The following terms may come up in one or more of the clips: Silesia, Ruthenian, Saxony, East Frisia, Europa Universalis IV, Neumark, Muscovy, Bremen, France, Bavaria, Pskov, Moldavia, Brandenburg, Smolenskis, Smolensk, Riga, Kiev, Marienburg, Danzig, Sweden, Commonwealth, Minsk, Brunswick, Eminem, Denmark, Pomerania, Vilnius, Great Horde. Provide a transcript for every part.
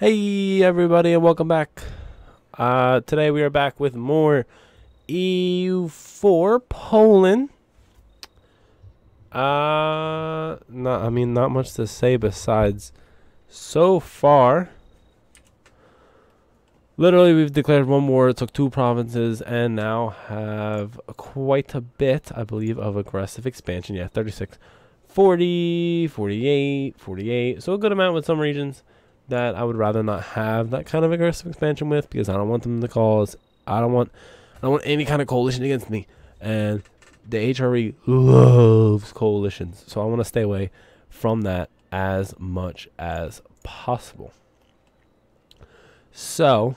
Hey everybody and welcome back. Today we are back with more EU4 Poland. Not much to say besides so far. Literally we've declared one war, it took two provinces, and now have quite a bit, I believe, of aggressive expansion. Yeah, 36, 40, 48, 48. So a good amount with some regions that I would rather not have that kind of aggressive expansion with, because I don't want them to cause, I don't want any kind of coalition against me, and the HRE loves coalitions, so I want to stay away from that as much as possible. So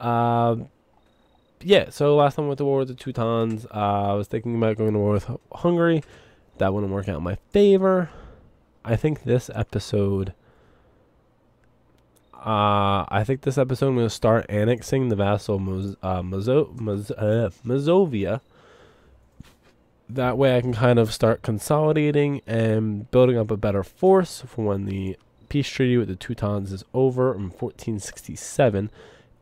yeah, so last time I went to war with the Teutons, I was thinking about going to war with Hungary. That wouldn't work out in my favor. I think this episode I'm going to start annexing the vassal Mazovia. That way I can kind of start consolidating and building up a better force for when the peace treaty with the Teutons is over in 1467.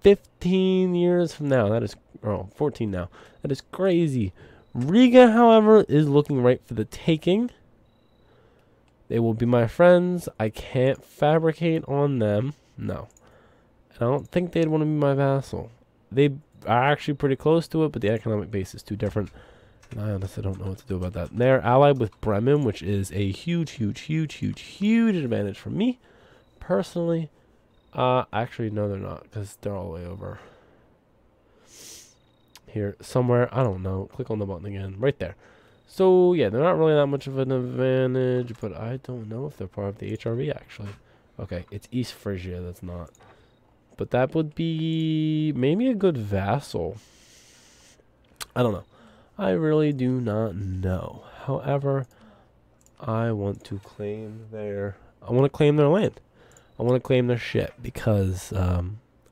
15 years from now. That is, oh, 14 now. That is crazy. Riga, however, is looking right for the taking. They will be my friends. I can't fabricate on them. No. And I don't think they'd want to be my vassal. They are actually pretty close to it, but the economic base is too different. And I honestly don't know what to do about that. They're allied with Bremen, which is a huge, huge, huge, huge, huge advantage for me. Personally, actually, no, they're not, because they're all the way over here somewhere. I don't know. Click on the button again. Right there. So, yeah, they're not really that much of an advantage, but I don't know if they're part of the HRE, actually. Okay, it's East Frisia, that's not. But that would be maybe a good vassal. I don't know. I really do not know. However, I want to claim their... I want to claim their land. I want to claim their shit, because I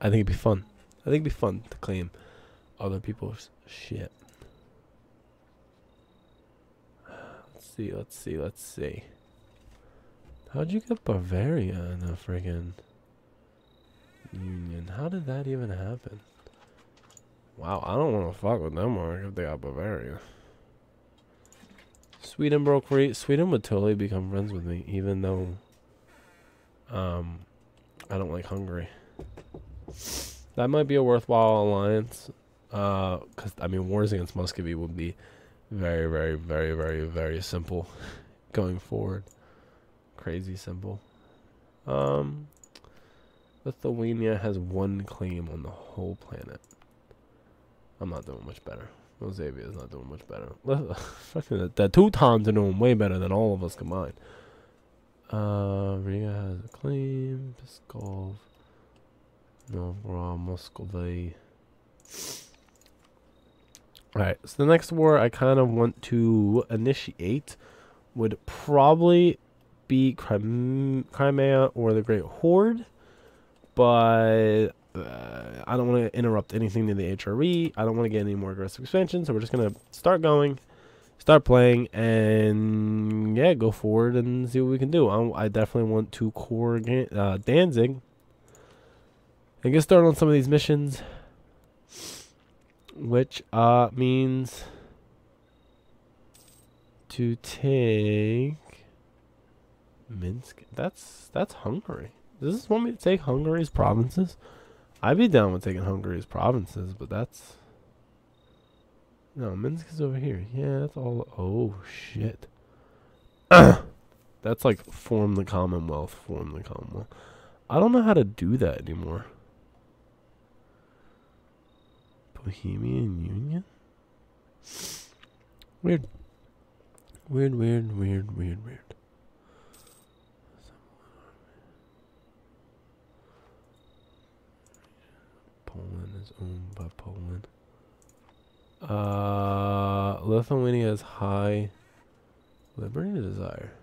think it'd be fun. I think it'd be fun to claim other people's shit. Let's see. How'd you get Bavaria in the friggin' Union? How did that even happen? Wow, I don't want to fuck with Denmark if they got Bavaria. Sweden broke free. Sweden would totally become friends with me, even though I don't like Hungary. That might be a worthwhile alliance, because I mean, wars against Muscovy would be very, very, very, very, very simple going forward. Crazy simple. Lithuania has one claim on the whole planet. I'm not doing much better. Mazovia is not doing much better. The Teutons are doing way better than all of us combined. Riga has a claim. Pskov. Novgorod, Muscovy. Alright, so the next war I kind of want to initiate would probably be Crimea or the Great Horde, but I don't want to interrupt anything to the HRE. I don't want to get any more aggressive expansion, so we're just going to start playing, and yeah, go forward and see what we can do. I definitely want to core Danzig and get started on some of these missions. Which means to take Minsk. That's Hungary. Does this want me to take Hungary's provinces? I'd be down with taking Hungary's provinces, but that's... No, Minsk is over here. Yeah, that's all... Oh, shit. That's like form the Commonwealth, form the Commonwealth. I don't know how to do that anymore. Bohemian Union? Weird. Weird. Poland is owned by Poland. Lithuania has high liberty to desire.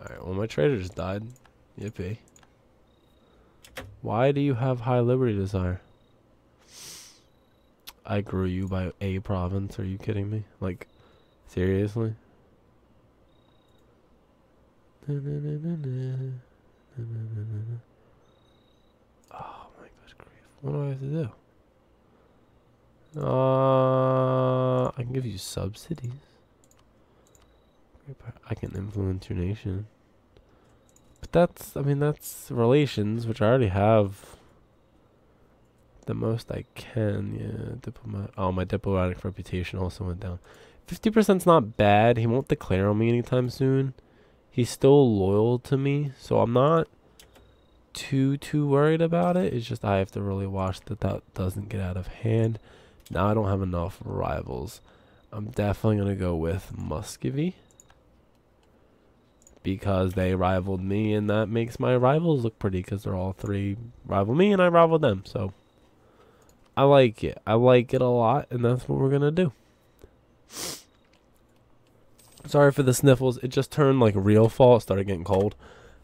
Alright, well, my trader just died. Yippee. Why do you have high liberty desire? I grew you by a province. Are you kidding me? Like, seriously? Oh my gosh, grief. What do I have to do? I can give you subsidies. I can influence your nation. But that's, I mean, that's relations, which I already have. The most I can, yeah. Oh, my diplomatic reputation also went down. 50%'s not bad. He won't declare on me anytime soon. He's still loyal to me, so I'm not too worried about it. It's just I have to really watch that that doesn't get out of hand. Now I don't have enough rivals. I'm definitely going to go with Muscovy, because they rivaled me, and that makes my rivals look pretty, because they're all three rival me, and I rival them, so I like it. I like it a lot, and that's what we're going to do. Sorry for the sniffles. It just turned like real fall. It started getting cold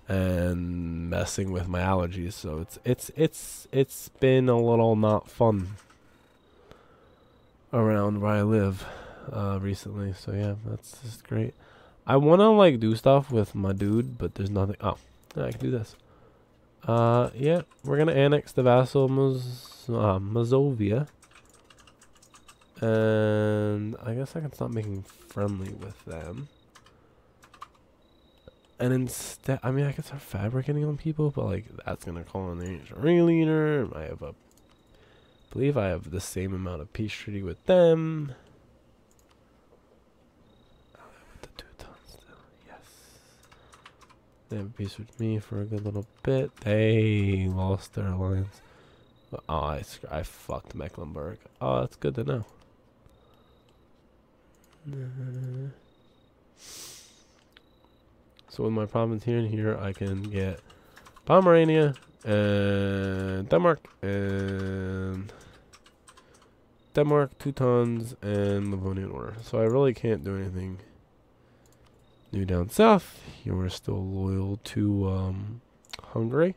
and messing with my allergies, so it's been a little not fun around where I live recently. So yeah, that's just great. I want to like do stuff with my dude, but there's nothing. Oh, I can do this. Yeah, we're gonna annex the vassal Mazovia, and I guess I can stop making friendly with them. And instead, I mean, I can start fabricating on people, but like that's gonna call on the HRE leader. I have I believe I have the same amount of peace treaty with them. They have peace with me for a good little bit. They lost their alliance. Oh, I fucked Mecklenburg. Oh, that's good to know. So with my province here and here, I can get Pomerania and Denmark Teutons and Livonian Order. So I really can't do anything new down south. You were still loyal to Hungary.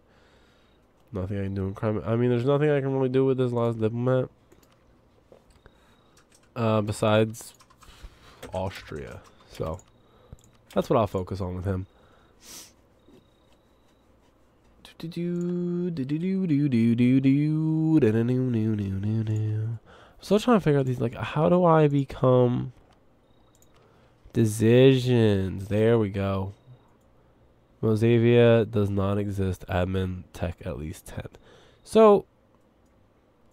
Nothing I can do in Crimea. I mean, there's nothing I can really do with this last diplomat. Besides Austria. So that's what I'll focus on with him. I'm still trying to figure out these, like, how do I become decisions? There we go. Mazovia does not exist. Admin tech at least 10. So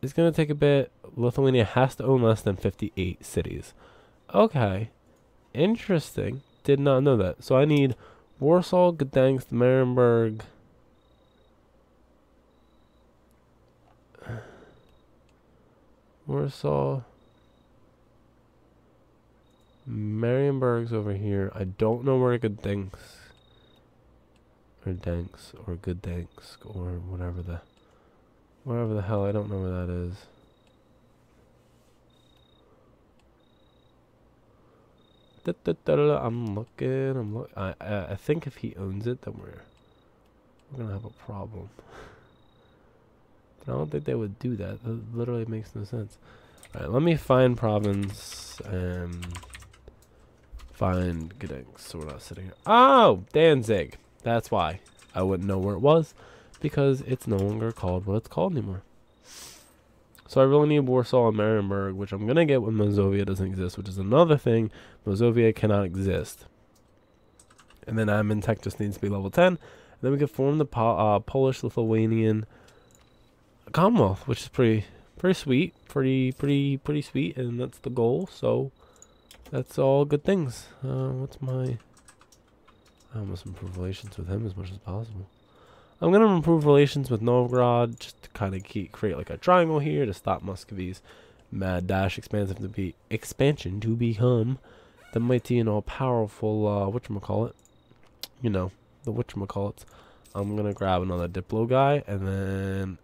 it's gonna take a bit. Lithuania has to own less than 58 cities. Okay, interesting. Did not know that. So I need Warsaw, Gdańsk, Marienburg. Warsaw. Marienburg's over here. I don't know where Gdańsk or whatever the hell. I don't know where that is. I'm looking. I think if he owns it, then we're gonna have a problem. But I don't think they would do that. That literally makes no sense. All right, let me find province and find Gdańsk, so we're not sitting here. Oh, Danzig. That's why I wouldn't know where it was, because it's no longer called what it's called anymore. So I really need Warsaw and Marienburg, which I'm gonna get when Mazovia doesn't exist, which is another thing. Mazovia cannot exist, and then admin tech just needs to be level 10, and then we can form the Polish-Lithuanian Commonwealth, which is pretty sweet, and that's the goal. So that's all good things. What's my... I must improve relations with him as much as possible. I'm going to improve relations with Novgorod, just to kind of create like a triangle here to stop Muscovy's mad dash expansion to become the mighty and all-powerful, whatchamacallit. You know, the whatchamacallits. I'm going to grab another Diplo guy, and then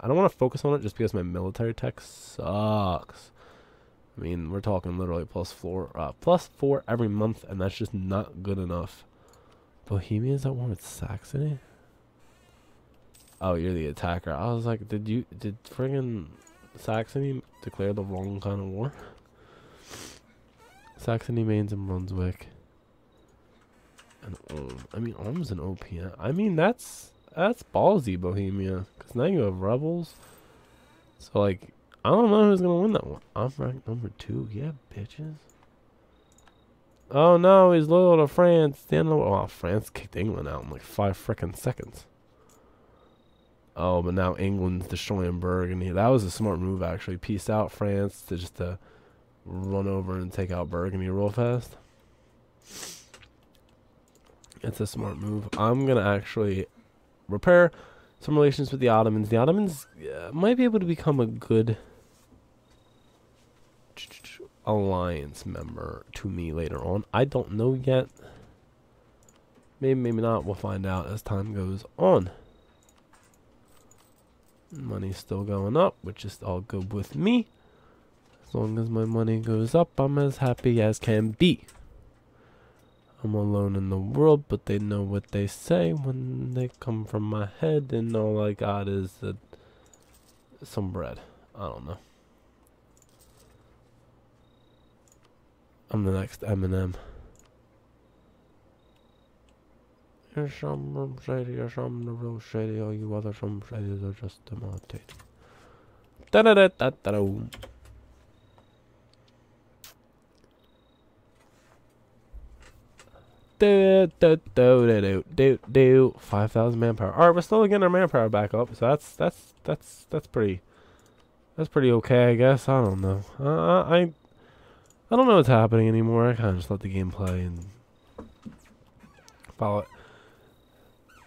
I don't want to focus on it just because my military tech sucks. I mean, we're talking literally plus 4 every month, and that's just not good enough. Bohemia is at war with Saxony? Oh, you're the attacker. I was like, did friggin' Saxony declare the wrong kind of war? Saxony, Mainz, and Brunswick. And I mean, almost an OP. I mean, that's ballsy, Bohemia, because now you have rebels. So like, I don't know who's gonna win that one. I'm ranked number 2. Yeah, bitches. Oh no, he's loyal to France. Oh, France kicked England out in like 5 frickin' seconds. Oh, but now England's destroying Burgundy. That was a smart move, actually. Peace out, France, to just run over and take out Burgundy real fast. It's a smart move. I'm going to actually repair some relations with the Ottomans. The Ottomans might be able to become a good alliance member to me later on. I don't know yet. Maybe, maybe not. We'll find out as time goes on. Money's still going up, which is all good with me. As long as my money goes up, I'm as happy as can be. I'm alone in the world, but they know what they say when they come from my head, and all I got is some bread. I don't know. I'm the next Eminem. You're some room shady, you're some real shady, all you other some shadies are just demotivated. Da-da-da-da-da-da. Do, do, do, do, do, do, do. 5,000 manpower. Alright, we're still getting our manpower back up, so that's pretty okay, I guess. I don't know. I don't know what's happening anymore. I kinda just let the game play and follow it.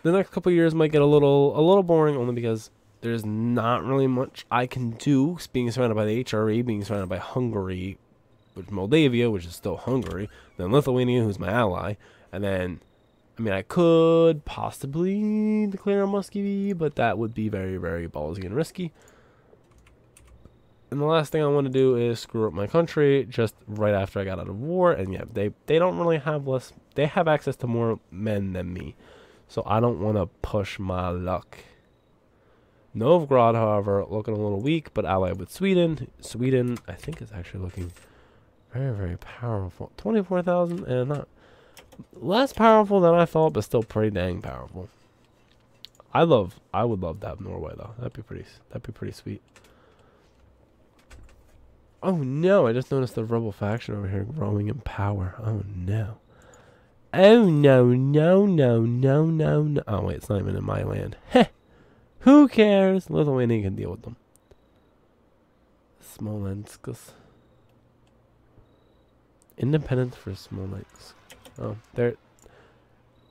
The next couple of years might get a little boring, only because there's not really much I can do. Being surrounded by the HRE, being surrounded by Hungary, which Moldavia, which is still Hungary, then Lithuania, who's my ally. And then, I mean, I could possibly declare a Muscovy, but that would be very, very ballsy and risky. And the last thing I want to do is screw up my country just right after I got out of war. And yeah, they don't really have less. They have access to more men than me. So I don't want to push my luck. Novgorod, however, looking a little weak, but allied with Sweden. Sweden, I think, is actually looking very, very powerful. 24,000 and not... less powerful than I thought, but still pretty dang powerful. I would love to have Norway though. That'd be pretty sweet. Oh no! I just noticed the rebel faction over here growing in power. Oh no! Oh no! No! No! No! No! No! Oh wait, it's not even in my land. Heh! Who cares? Lithuania can deal with them. Smolenskis. Independence for Smolensk. Oh, they're...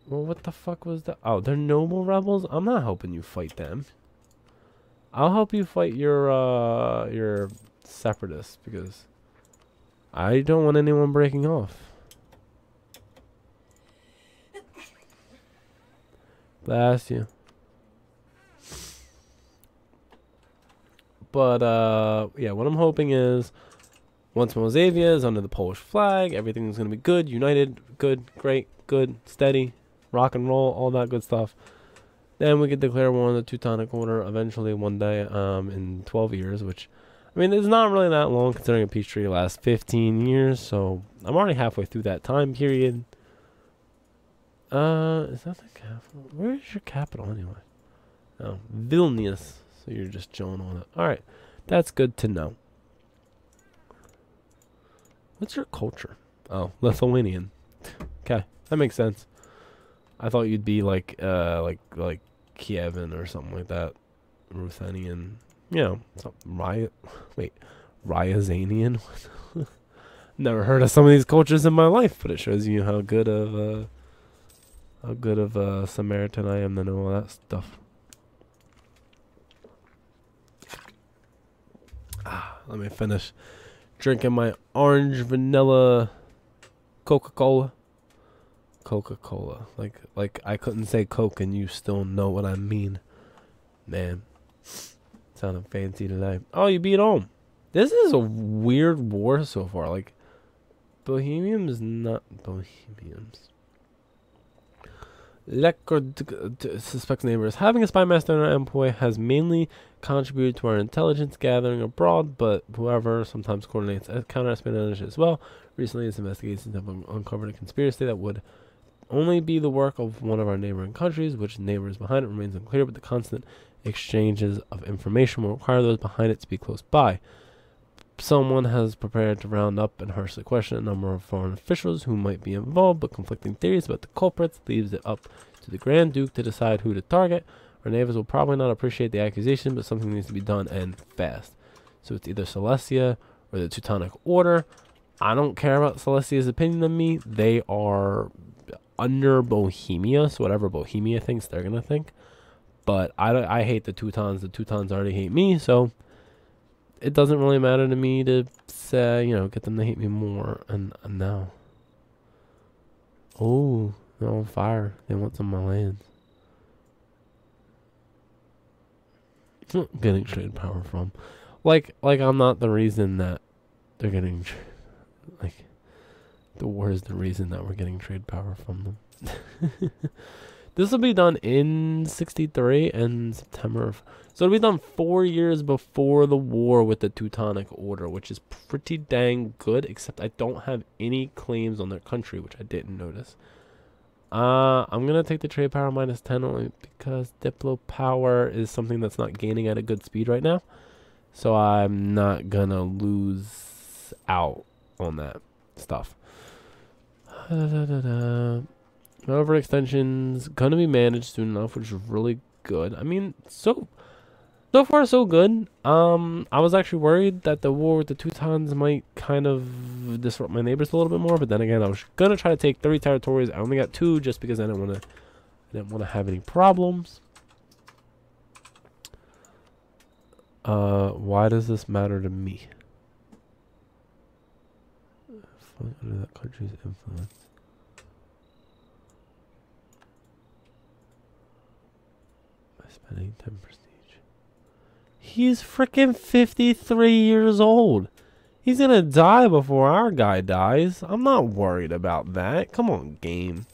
well, what the fuck was that? Oh, they're noble rebels? I'm not helping you fight them. I'll help you fight your separatists, because I don't want anyone breaking off. Bless you. But, yeah, what I'm hoping is... once Mazovia is under the Polish flag, everything's going to be good, united, good, great, good, steady, rock and roll, all that good stuff. Then we could declare war on the Teutonic Order eventually one day in 12 years, which, I mean, it's not really that long considering a peace treaty lasts 15 years, so I'm already halfway through that time period. Is that the capital? Where's your capital anyway? Oh, Vilnius, so you're just chilling on it. Alright, that's good to know. What's your culture? Oh, Lithuanian. Okay, that makes sense. I thought you'd be like Kievan or something like that. Ruthenian. You know, Ryazanian. Never heard of some of these cultures in my life, but it shows you how good of a Samaritan I am to know all that stuff. Ah, let me finish drinking my orange vanilla Coca-Cola. Coca-Cola. Like I couldn't say Coke and you still know what I mean. Man. Sounding fancy tonight. Oh, you beat home. This is a weird war so far. Like, Bohemians not Bohemians. Lecord suspects neighbors. Having a spy master in our employ has mainly contributed to our intelligence gathering abroad, but whoever sometimes coordinates counter espionage as well. Recently, its investigations have uncovered a conspiracy that would only be the work of one of our neighboring countries, which neighbor is behind it, remains unclear, but the constant exchanges of information will require those behind it to be close by. Someone has prepared to round up and harshly question a number of foreign officials who might be involved, but conflicting theories about the culprits leaves it up to the Grand Duke to decide who to target. Our neighbors will probably not appreciate the accusation, but something needs to be done, and fast. So it's either Silesia or the Teutonic Order. I don't care about Silesia's opinion of me. They are under Bohemia, so whatever Bohemia thinks, they're going to think. But I hate the Teutons. The Teutons already hate me, so it doesn't really matter to me to say, you know, get them to hate me more. And now, oh, they're on fire. They want some of my lands. Getting trade power from, like I'm not the reason that they're getting, like, the war is the reason that we're getting trade power from them. This will be done in 63 and September of, so it'll be done 4 years before the war with the Teutonic Order, which is pretty dang good, except I don't have any claims on their country, which I didn't notice. I'm going to take the trade power minus 10 only because diplo power is something that's not gaining at a good speed right now. So I'm not going to lose out on that stuff. Overextension's going to be managed soon enough, which is really good. I mean, so far so good. I was actually worried that the war with the Teutons might kind of disrupt my neighbors a little bit more, but then again, I was gonna try to take 3 territories. I only got 2 just because I didn't want to have any problems. Why does this matter to me? Falling under that country's influence. By spending 10%. He's freaking 53 years old. He's gonna die before our guy dies. I'm not worried about that. Come on, game.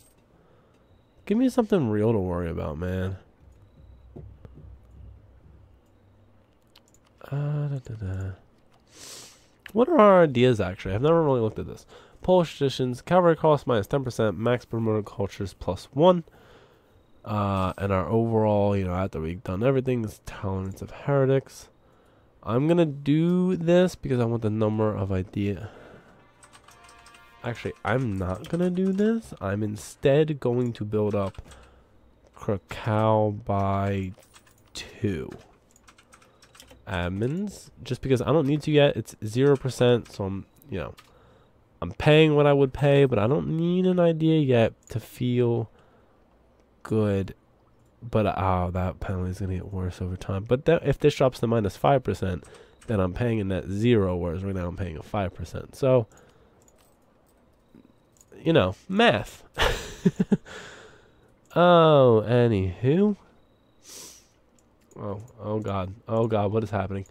Give me something real to worry about, man. What are our ideas, actually? I've never really looked at this. Polish traditions, cavalry cost minus 10%, max promoted cultures plus 1. And our overall, you know, after we've done everything, is tolerance of heretics. I'm gonna do this because I want the number of idea. Actually, I'm not gonna do this. I'm instead going to build up Krakow by 2 admins, just because I don't need to yet. It's 0%, so I'm, you know, I'm paying what I would pay, but I don't need an idea yet to feel good. But oh, that penalty is gonna get worse over time. But that, if this drops to minus 5%, then I'm paying a net 0, whereas right now I'm paying a 5%. So, you know, math. Oh, anywho. Oh god, what is happening?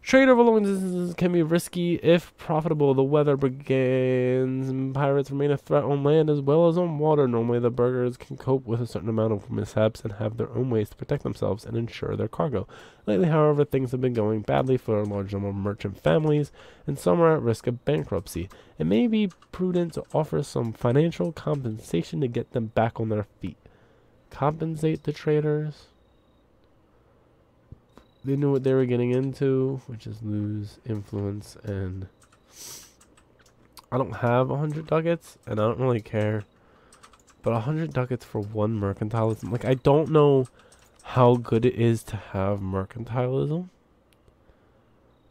Trade over long distances can be risky if profitable. The weather brigands and pirates remain a threat on land as well as on water. Normally, the burghers can cope with a certain amount of mishaps and have their own ways to protect themselves and ensure their cargo. Lately, however, things have been going badly for a large number of merchant families, and some are at risk of bankruptcy. It may be prudent to offer some financial compensation to get them back on their feet. Compensate the traders? They knew what they were getting into, which is lose influence, and I don't have 100 ducats, and I don't really care, but 100 ducats for 1 mercantilism, like, I don't know how good it is to have mercantilism.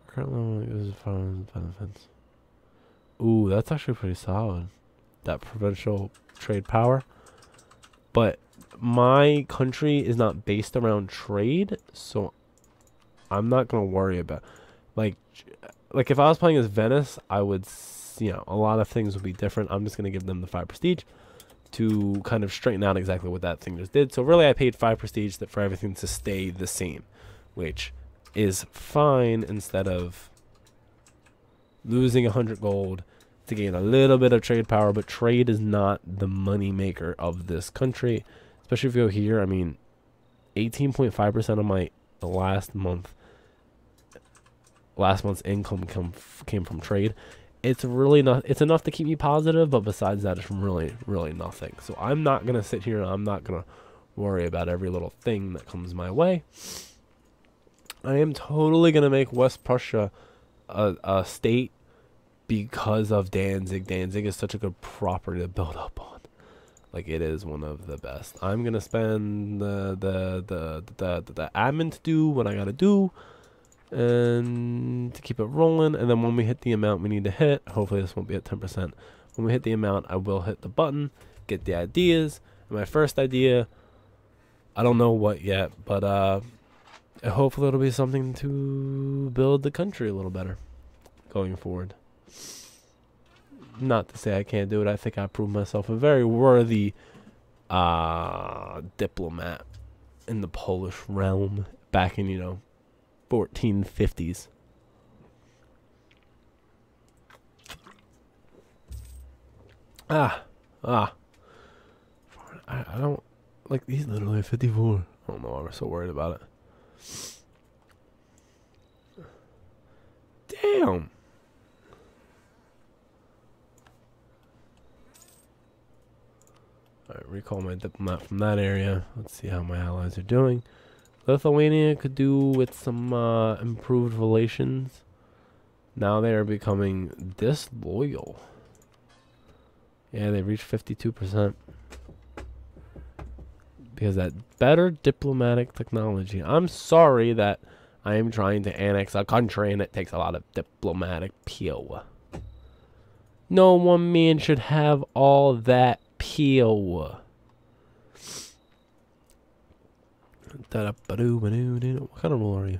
Currently, it was farmers benefits. Ooh, that's actually pretty solid, that provincial trade power, but my country is not based around trade, so I'm not gonna worry about, like if I was playing as Venice, I would, you know, a lot of things would be different. I'm just gonna give them the 5 prestige to kind of straighten out exactly what that thing just did. So really, I paid 5 prestige that for everything to stay the same, which is fine instead of losing 100 gold to gain a little bit of trade power. But trade is not the money maker of this country, especially if you go here. I mean, 18.5% of my last month's income came from trade. It's really not, it's enough to keep me positive, but besides that, it's really nothing. So I'm not going to sit here and I'm not going to worry about every little thing that comes my way. I am totally going to make West Prussia a state because of Danzig. Danzig is such a good property to build up on. Like, it is one of the best. I'm going to spend the admin to do what I got to do and to keep it rolling. And then when we hit the amount we need to hit, hopefully this won't be at 10%. When we hit the amount, I will hit the button, get the ideas. And my first idea, I don't know what yet, but hopefully it'll be something to build the country a little better going forward. Not to say I can't do it. I think I proved myself a very worthy diplomat in the Polish realm back in, you know, 1450s. I don't like, he's literally 54. I don't know why we're so worried about it. Damn. Alright, recall my diplomat from that area. Let's see how my allies are doing. Lithuania could do with some improved relations. Now they are becoming disloyal. Yeah, they reached 52%. Because that better diplomatic technology. I'm sorry that I am trying to annex a country and it takes a lot of diplomatic peel. No one man should have all that peel. What kind of ruler are you?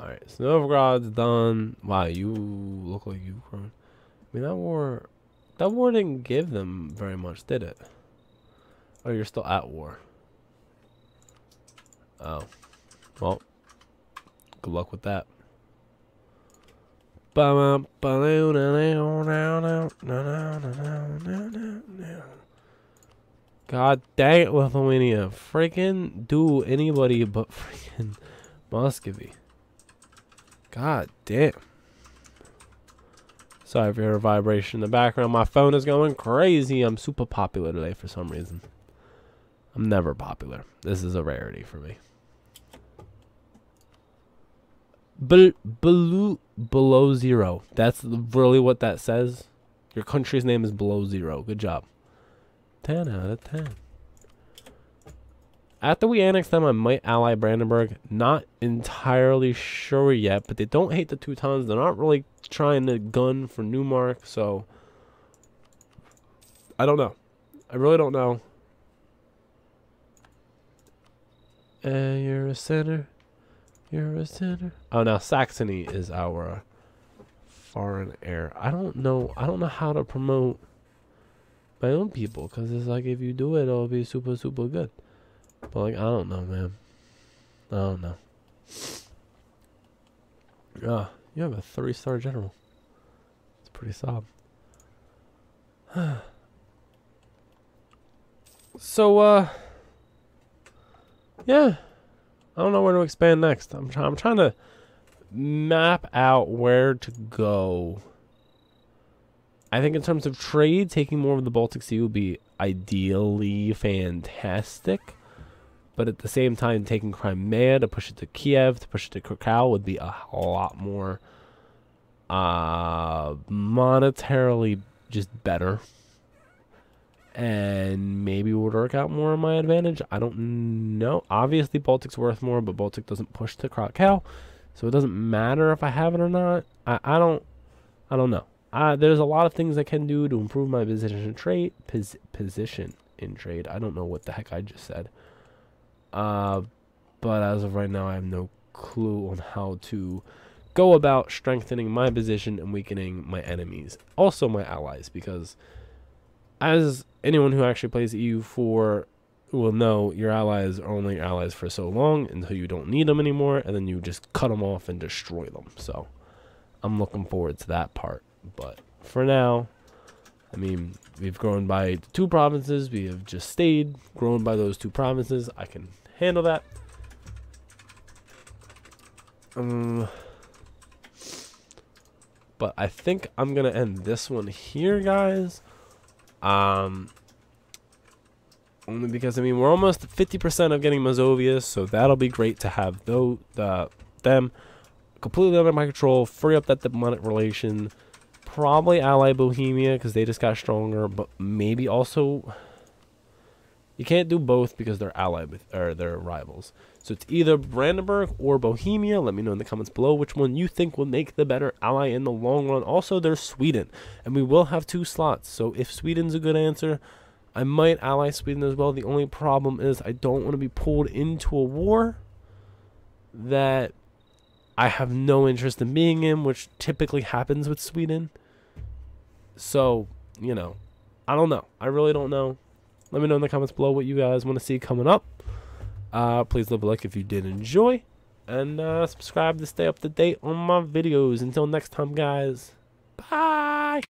Alright, so Novgorod's done. Wow, you look like you've grown. I mean, that war didn't give them very much, did it? Oh, you're still at war. Oh. Well, good luck with that. God dang it, Lithuania. Freaking do anybody but freaking Muscovy. God damn. Sorry if you hear a vibration in the background. My phone is going crazy. I'm super popular today for some reason. I'm never popular. This is a rarity for me. Below zero. That's really what that says. Your country's name is below zero. Good job. 10 out of 10. After we annex them, I might ally Brandenburg. Not entirely sure yet, but they don't hate the Teutons. They're not really trying to gun for Neumark, so I don't know. I really don't know. You're a sinner. You're a sinner. Oh, now Saxony is our foreign heir. I don't know how to promote my own people, because it's like, if you do it, it'll be super, super good. But, like, I don't know, man. I don't know. You have a 3-star general. It's pretty solid. So, yeah. I don't know where to expand next. I'm trying to map out where to go. I think in terms of trade, taking more of the Baltic Sea would be ideally fantastic. But at the same time, taking Crimea, to push it to Kiev, to push it to Krakow would be a lot more monetarily just better. And maybe would work out more in my advantage. I don't know. Obviously, Baltic's worth more, but Baltic doesn't push to Krakow. So it doesn't matter if I have it or not. I don't know. There's a lot of things I can do to improve my position in trade. Position in trade. I don't know what the heck I just said. But as of right now, I have no clue on how to go about strengthening my position and weakening my enemies. Also my allies, because as anyone who actually plays EU4 will know, your allies are only allies for so long until you don't need them anymore, and then you just cut them off and destroy them. So I'm looking forward to that part. But for now, I mean, we've grown by 2 provinces. We have just stayed grown by those 2 provinces. I can handle that. But I think I'm gonna end this one here, guys. Only because, I mean, we're almost at 50% of getting Mazovia, so that'll be great to have them completely under my control, free up that diplomatic relation, probably ally Bohemia because they just got stronger, but maybe also you can't do both because they're allied with, or they're rivals. So it's either Brandenburg or Bohemia. Let me know in the comments below which one you think will make the better ally in the long run. Also, there's Sweden, and we will have 2 slots, so if Sweden's a good answer, I might ally Sweden as well. The only problem is I don't want to be pulled into a war that I have no interest in being in, which typically happens with Sweden. So, you know, I don't know. I really don't know. Let me know in the comments below what you guys want to see coming up. Please leave a like if you did enjoy. And subscribe to stay up to date on my videos. Until next time, guys. Bye.